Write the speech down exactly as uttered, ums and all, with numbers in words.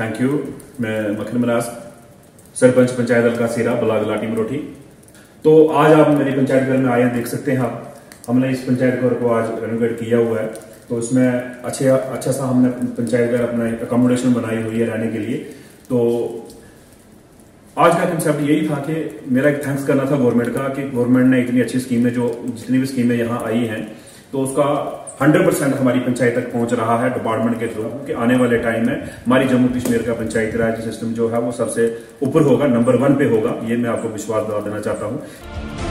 Thank you. मैं मक्खन मनास, सरपंच पंचायत हल्का सेरा, बलाग लाटी मरोठी। तो आज आप मेरी पंचायत घर में आए हैं, देख सकते हैं आप। हमने इस पंचायत घर को आज रेनोवेट किया हुआ है, तो इसमें अच्छे अच्छा सा हमने पंचायत घर अपना अकोमोडेशन बनाई हुई है रहने के लिए। तो आज का कंसेप्ट यही था कि मेरा एक थैंक्स करना था गवर्नमेंट का, कि गवर्नमेंट ने इतनी अच्छी स्कीमें, जो जितनी भी स्कीमें यहाँ आई हैं, तो उसका हंड्रेड परसेंट हमारी पंचायत तक पहुंच रहा है डिपार्टमेंट के थ्रू, कि आने वाले टाइम में हमारी जम्मू कश्मीर का पंचायती राज सिस्टम जो है वो सबसे ऊपर होगा, नंबर वन पे होगा। ये मैं आपको विश्वास दिला देना चाहता हूँ।